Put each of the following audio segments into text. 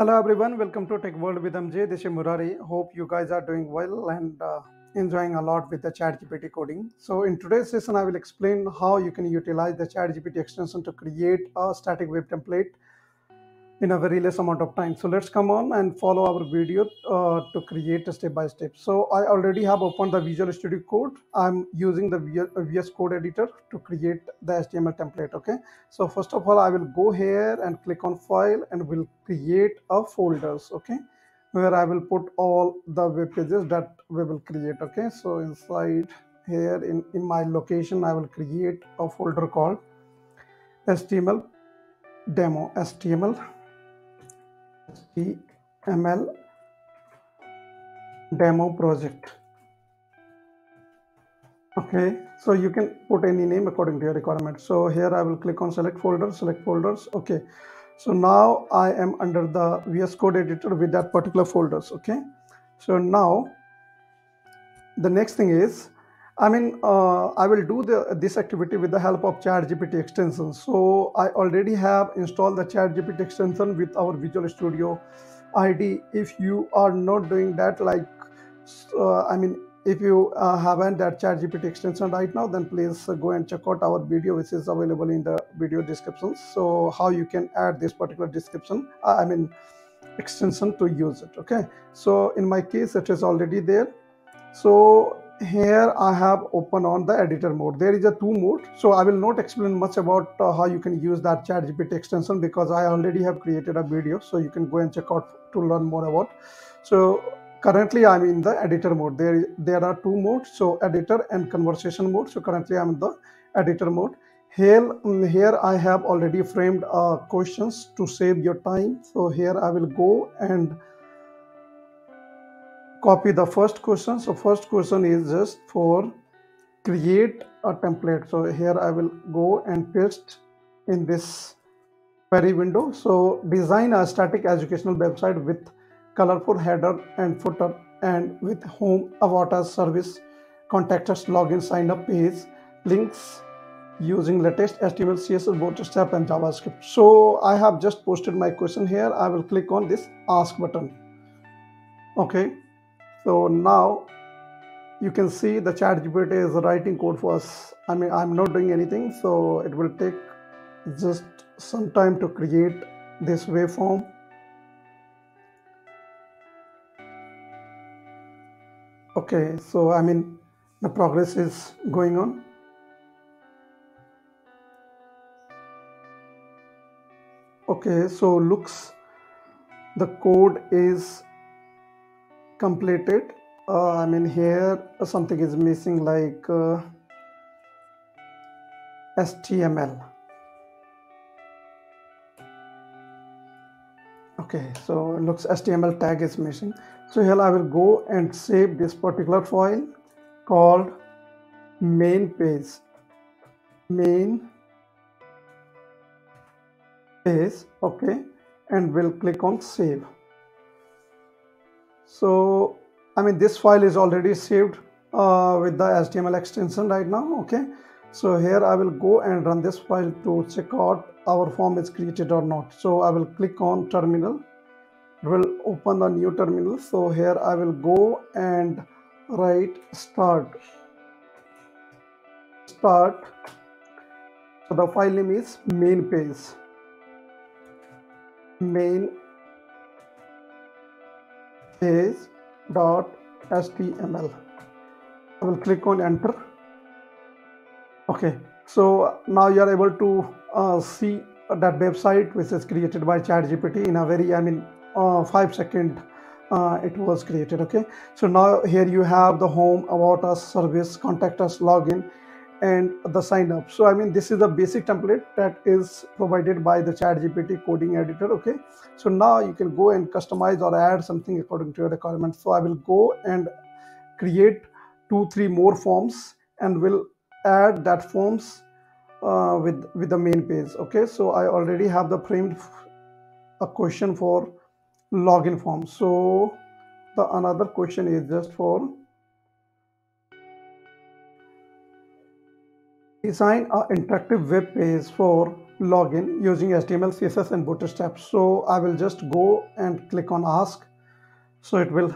Hello everyone, welcome to Tech World with MJ Deshmurari. Hope you guys are doing well and enjoying a lot with the ChatGPT coding. So in today's session, I will explain how you can utilize the ChatGPT extension to create a static web template in a very less amount of time. So let's come on and follow our video to create a step by step. So I already have opened the Visual Studio Code. I'm using the VS Code editor to create the HTML template. Okay, so first of all, I will go here and click on file and will create a folders, okay, where I will put all the web pages that we will create. Okay, so inside here in my location, I will create a folder called HTML demo, HTML demo project. Okay, so you can put any name according to your requirement. So here I will click on select folders. Okay, so now I am under the VS Code editor with that particular folders. Okay, so now the next thing is, I will do this activity with the help of ChatGPT extension. So I already have installed the ChatGPT extension with our Visual Studio ID. If you are not doing that, if you haven't that ChatGPT extension right now, then please go and check out our video, which is available in the video description. So how you can add this particular extension to use it. Okay. So in my case, it is already there. So here I have open on the editor mode. There is a two mode, so I will not explain much about how you can use that ChatGPT extension, because I already have created a video, so you can go and check out to learn more about. So currently I'm in the editor mode. There are two modes, so editor and conversation mode. So currently I'm in the editor mode. Here I have already framed questions to save your time. So here I will go and copy the first question. So first question is just for create a template. So here I will go and paste in this query window. So design a static educational website with colorful header and footer and with home, avatar, service, contact us, login, sign up page, links using latest HTML, CSS, Bootstrap and JavaScript. So I have just posted my question here. I will click on this ask button. Okay. So now you can see the ChatGPT is writing code for us. I'm not doing anything, so it will take just some time to create this waveform. Okay, so the progress is going on. Okay, so looks the code is completed. Here something is missing, like HTML. Okay, so it looks HTML tag is missing. So here I will go and save this particular file called main page. Okay, and we'll click on save. So this file is already saved with the HTML extension right now. Okay, so here I will go and run this file to check out our form is created or not. So I will click on terminal. It will open a new terminal. So here I will go and write start. So the file name is main page.html. I will click on enter. Okay, so now you are able to see that website which is created by ChatGPT in a very 5 second it was created. Okay, so now here you have the home, about us, service, contact us, login and the sign up. So this is the basic template that is provided by the ChatGPT coding editor. Okay, so now you can go and customize or add something according to your requirements. So I will go and create 2-3 more forms and will add that forms with the main page. Okay, so I already have the framed a question for login form. So the another question is just for design an interactive web page for login using HTML, CSS and Bootstrap. So I will just go and click on ask. So it will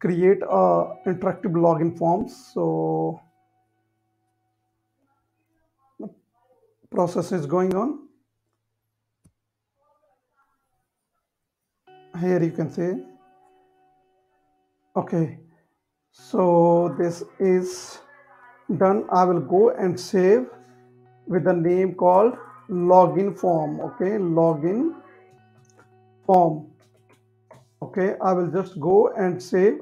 create a interactive login form. So the process is going on. Here you can see. Okay, so this is done. I will go and save with the name called login form. Okay, login form. Okay, I will just go and save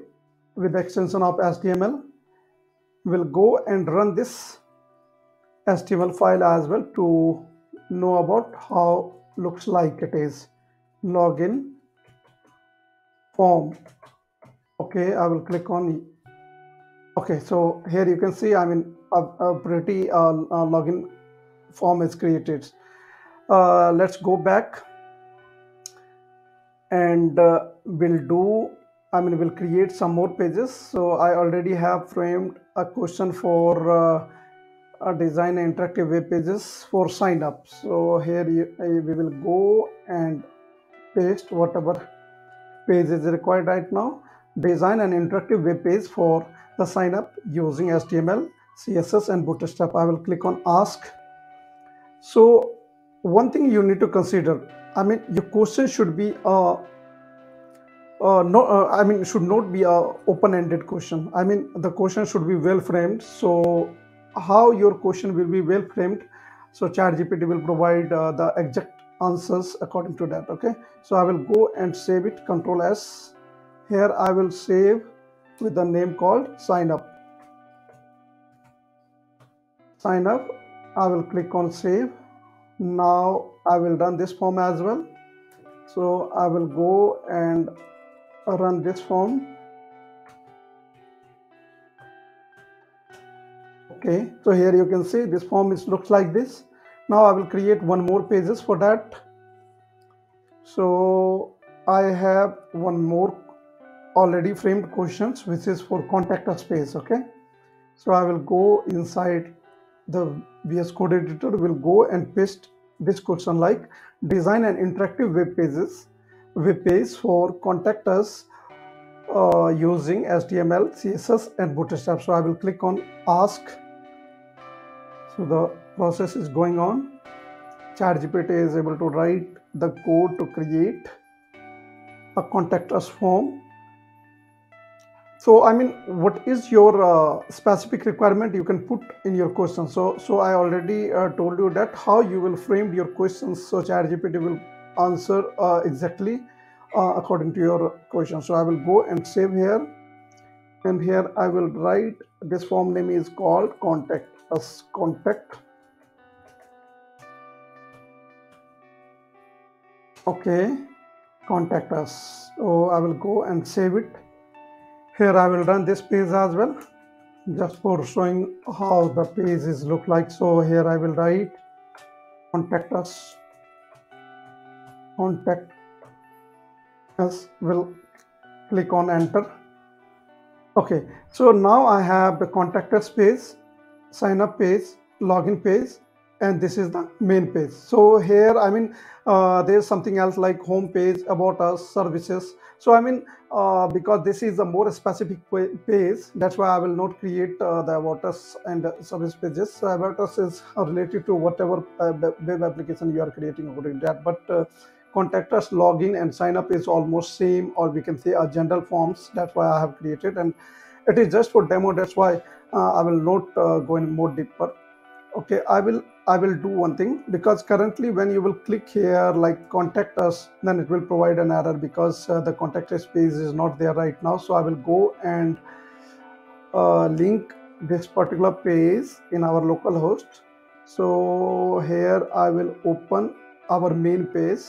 with the extension of HTML. We'll go and run this HTML file as well to know about how looks like it is. Login form. Okay, I will click on. Okay, so here you can see, I mean, a pretty login form is created. Let's go back and we'll create some more pages. So I already have framed a question for design interactive web pages for sign up. So here we will go and paste whatever page is required right now. Design an interactive web page for the sign up using HTML, CSS and Bootstrap. I will click on ask. So one thing you need to consider, I mean, your question should be should not be a open-ended question. I mean, the question should be well framed. So how your question will be well framed, so ChatGPT will provide the exact answers according to that. Okay, so I will go and save it. Control S. Here I will save with the name called sign up. Sign up. I will click on save. Now I will run this form as well. So I will go and run this form. Okay, so here you can see this form looks like this. Now I will create one more pages for that. So I have one more already framed questions, which is for contact us page. Okay, so I will go inside the VS Code editor. Will go and paste this question like design an interactive web page for contact us using HTML, CSS and Bootstrap. So I will click on ask. So the process is going on. ChatGPT is able to write the code to create a contact us form. So I mean, what is your specific requirement you can put in your question. So I already told you that how you will frame your questions. So ChatGPT will answer exactly according to your question. So I will go and save here, and here I will write this form name is called contact us. Contact us. So I will go and save it. Here I will run this page as well, just for showing how the page look like. So here I will write contact us, will click on enter. Okay, so now I have the contact us page, sign up page, login page, and this is the main page. So here, I mean, there's something else like home page, about us, services. So I mean, because this is a more specific page, that's why I will not create the about us and service pages. So about us is related to whatever web application you are creating over that. But contact us, login and sign up is almost same, or we can say a general forms. That's why I have created, and it is just for demo. That's why I will not go in more deeper. Okay, I will do one thing, because currently when you will click here like contact us, then it will provide an error because the contact us page is not there right now. So I will go and link this particular page in our local host. So here I will open our main page,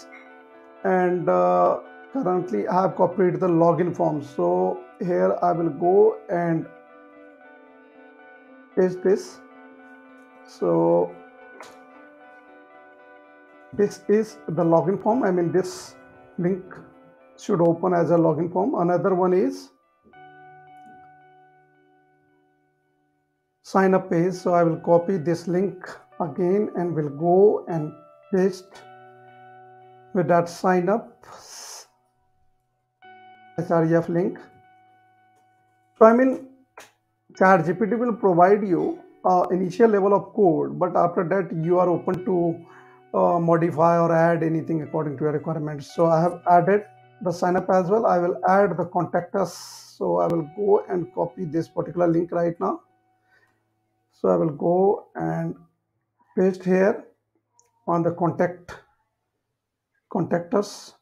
and currently I have copied the login form. So here I will go and paste this. So this is the login form. I mean, this link should open as a login form. Another one is sign up page. So I will copy this link again and will go and paste with that sign up SREF link. So I mean, ChatGPT will provide you initial level of code, but after that you are open to modify or add anything according to your requirements. So I have added the sign up as well. I will add the contact us. So I will go and copy this particular link right now. So I will go and paste here on the contact us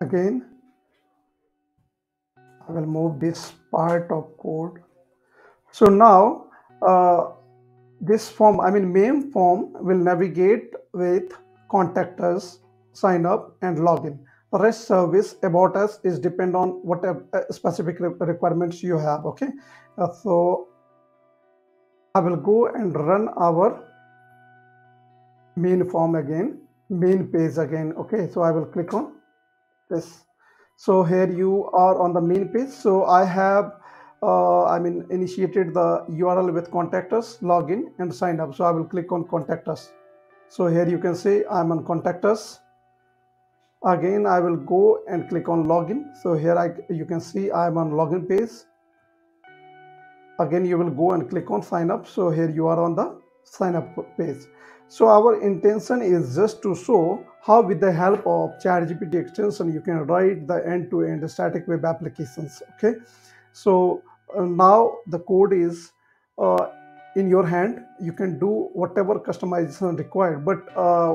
again. I will move this part of code. So now this form, I mean main form, will navigate with contact us, sign up and login. The rest service, about us, is depend on what specific requirements you have. Okay, so I will go and run our main form again, main page again. Okay, so I will click on this. So here you are on the main page. So I have initiated the URL with contact us, login and sign up. So I will click on contact us. So here you can see I'm on contact us. Again, I will go and click on login. So here you can see I'm on login page. Again, you will go and click on sign up. So here you are on the sign up page. So our intention is just to show how with the help of ChatGPT extension you can write the end-to-end static web applications. Okay, so now the code is in your hand. You can do whatever customization required, but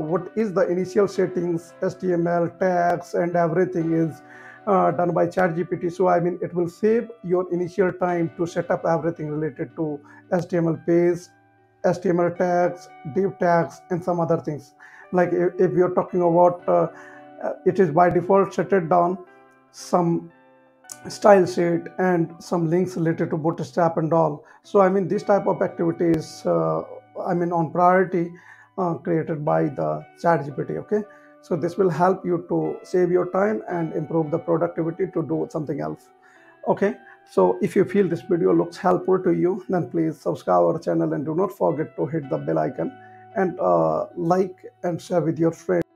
what is the initial settings, HTML, tags and everything is done by ChatGPT. So I mean, it will save your initial time to set up everything related to HTML page, HTML tags, div tags and some other things. Like if you're talking about it is by default set down some style sheet and some links related to Bootstrap and all. So I mean, this type of activities on priority created by the ChatGPT. Okay, so this will help you to save your time and improve the productivity to do something else. Okay, so if you feel this video looks helpful to you, then please subscribe our channel and do not forget to hit the bell icon and like and share with your friends.